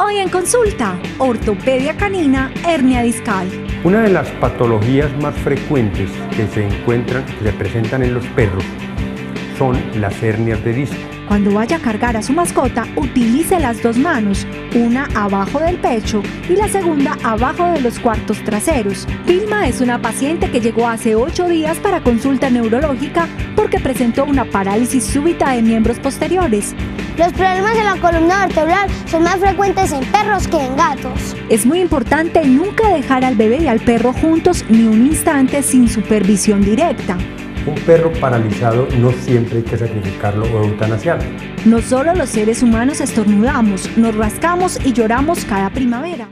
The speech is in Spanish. Hoy en consulta, ortopedia canina, hernia discal. Una de las patologías más frecuentes que se presentan en los perros, son las hernias de disco. Cuando vaya a cargar a su mascota, utilice las dos manos, una abajo del pecho y la segunda abajo de los cuartos traseros. Filma es una paciente que llegó hace 8 días para consulta neurológica porque presentó una parálisis súbita de miembros posteriores. Los problemas en la columna vertebral son más frecuentes en perros que en gatos. Es muy importante nunca dejar al bebé y al perro juntos ni un instante sin supervisión directa. Un perro paralizado no siempre hay que sacrificarlo o eutanasiarlo. No solo los seres humanos estornudamos, nos rascamos y lloramos cada primavera.